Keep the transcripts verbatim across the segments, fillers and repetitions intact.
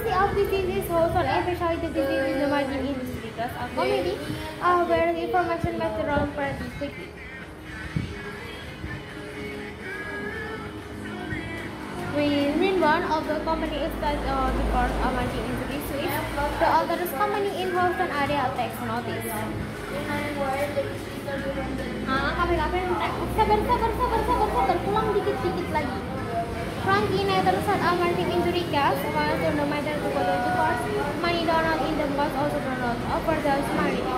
frequency of disease is also especially the disease in the mining industry because of community uh, where the information must run pretty quickly. One of the company is that uh, the first uh, mining industry Swiss, the oldest company in Houston area takes notice. Ah, kami kami sabar sabar sabar sabar sabar pulang dikit dikit lagi. Frankina tersat uh, mining industry gas, while the matter to follow the course, money donald in the cost also donald over the mining.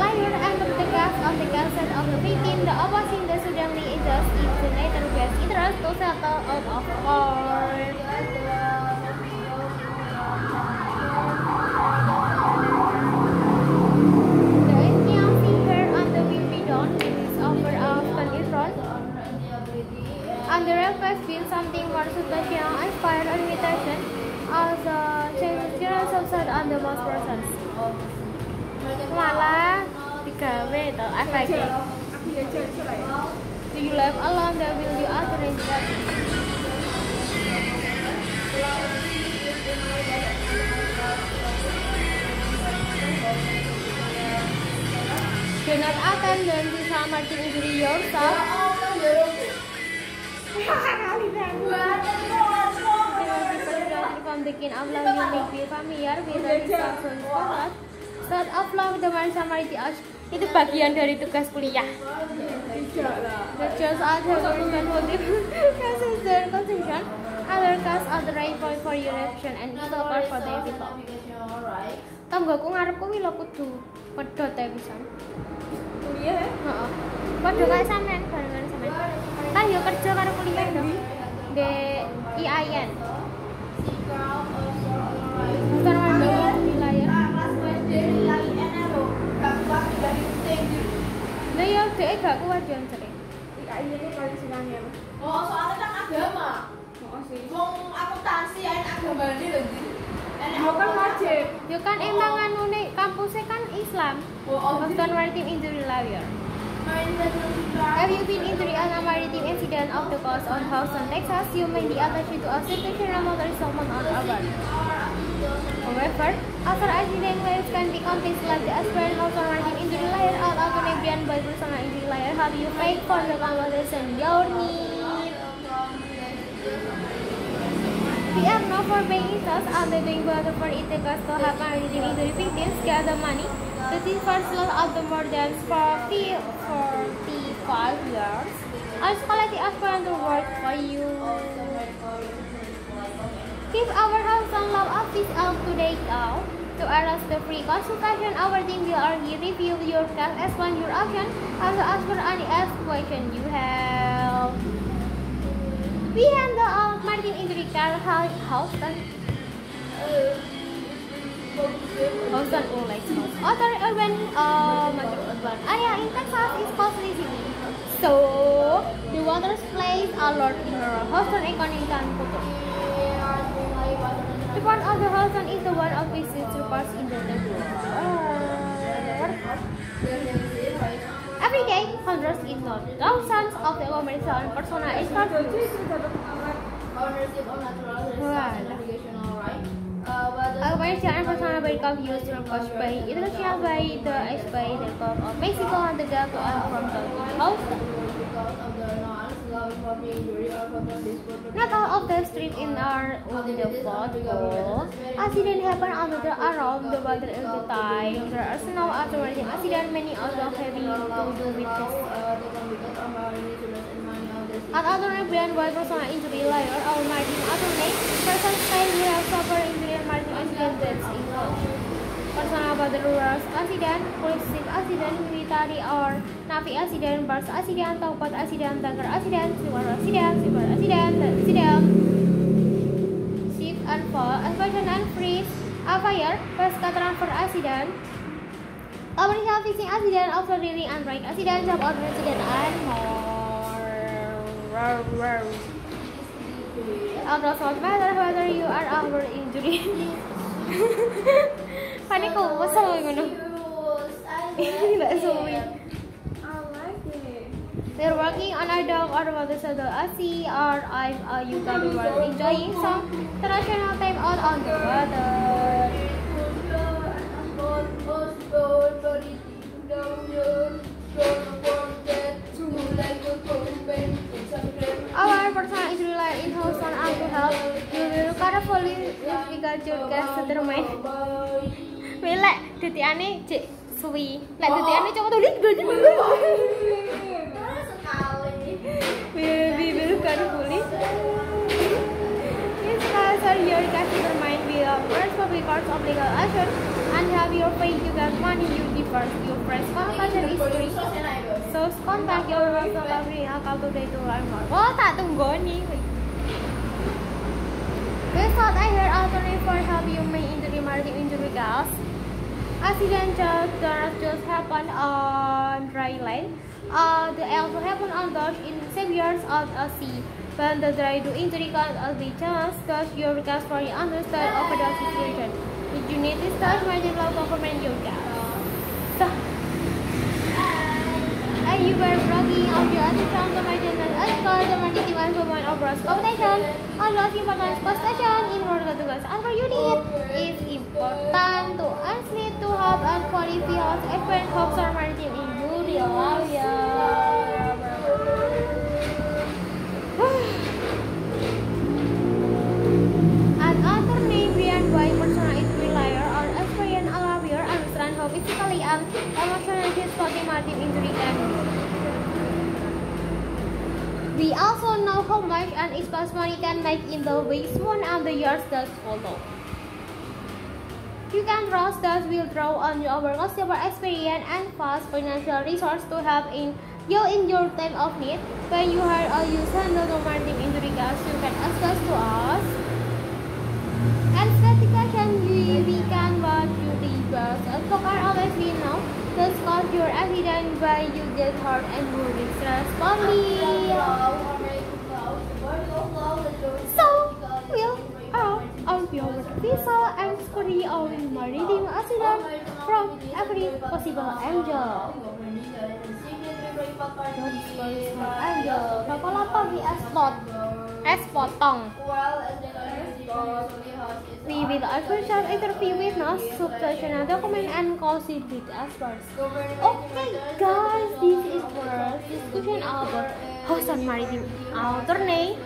Layer and the gas of the gas set of the victim, the opposing the suddenly is the later gas interest to settle out of all. And the request feel something more substantial and fire a limitation as the general subset on the most persons. Malah tiga W itu F I G. Do you live alone? That will you arrange that? Do not attend dan bisa martin injury yourself. From the kin of love, you make me familiar with the instructions for us. Start of love dengan samariti as itu bagian dari tugas kuliah. Lectures are the human motive, cases their conclusion, other cast are the right point for your action and equal part for the people. Tanggaku ngarepku wilo kudu pedot ya bisa. Kuliah? Heeh. Padha kaya sampean barengan sampean. Kan yo kerja karo kuliah dong. Di I A I N. Nah ya, dia gak kuat yang sering. I A I N ini paling senang ya. Oh, soalnya kan agama. Oh sih. Wong akuntansi ae agama ini lho. Enak kan wajib. Yo kan emang anu nek kampusnya kan Islam. Oh, bukan maritim injury lawyer. Have you been injured on a maritime incident of the cause on Houston, Texas? You may be attached to a situational motor someone on a board. However, after accident claims can be complex like the aspirin of a maritime injury layer or a Canadian by personal injury layer, how do you pay for the compensation? Your need. We are not for paying us and the doing but for it costs to have maritime injury victims gather money. The first loss of the more than forty-five years as quality as for the work for you. Keep our house on love office out today now. To arrest the free consultation, our team will already review your task as one your option. Also ask for any ask question you have. We handle all Martin Indrika House and Houston unlike other urban uh, urban area in Texas is costly city. So the water plays a lot in her Houston economic and culture. The part of the Houston is the one of which is surpassed in the world. Uh, every day, hundreds if not thousands of the American persona is produced. Ownership of natural right. American persona become used to coach by Indonesia by the ex by the Gulf of Mexico and the Gulf from the house. Not all of the streets in our on the flood. Accident happen on the around the water at the time. There are snow after accident many also having to do with this. At other brand while personal injury layer or margin alternate, persons say we have suffered injury and margin accident that's involved. Personal body rural accident, collective accident, military or navy accident, bus accident, towboat accident, tanker accident, sewer accident, sewer accident, accident, ship and fall, explosion and freeze, a fire, pesca transfer accident, overhead fixing accident, offshore rearing and brake accident, job order accident and more. It does not matter whether you are over injury. Panikku, kesel ngono. I like it. We are working on our dog or rather Asi or I'm uh, you guys were enjoying some traditional time out on the water. Our personal is reliant in Houston and to help you will carefully agriculture guys determine. Melek detiane cek suwi. Lek detiane cok tulis gede. Cards of legal action and have your pay you got money you difference your press contact is free so contact your local free account today to learn more. Well, tak tunggoni this thought I heard alternative for help you may injury market injury gas accident just just happen on dry land uh the also happen on those in severs of a sea. When the dry do injury cause a chance, does your gas for your understand of the situation? If you need this touch, my dear law government your gas. So, and you were blogging of your attention to my channel as well, the ninety-one woman of Ross Competition, a lot of important station in order to guys and for you need. It's important to answer to have and for if you have event hopes or marketing in your area. Physically and emotionally distorting market injury can be. We also know how much an expense money can make in the weeks, months, and the years that follow. You can trust that will draw on your customer experience and fast financial resource to help in you in your time of need. When you hire or use handle the market injury cash, you can access to us. And certification we, we can watch you details. As for always we know, this cause your accident where you get hurt and moving stress body. So we'll out of your visa and scurry on my reading accident from every possible angle. Angle Kepala pagi as pot as potong. We will also share interview with us, substantial document and consider it as first. Okay guys, this is for discussion about Houston Maritime Alternate.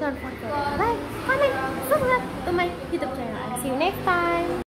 Don't forget to like, comment, subscribe to my YouTube channel. See you next time.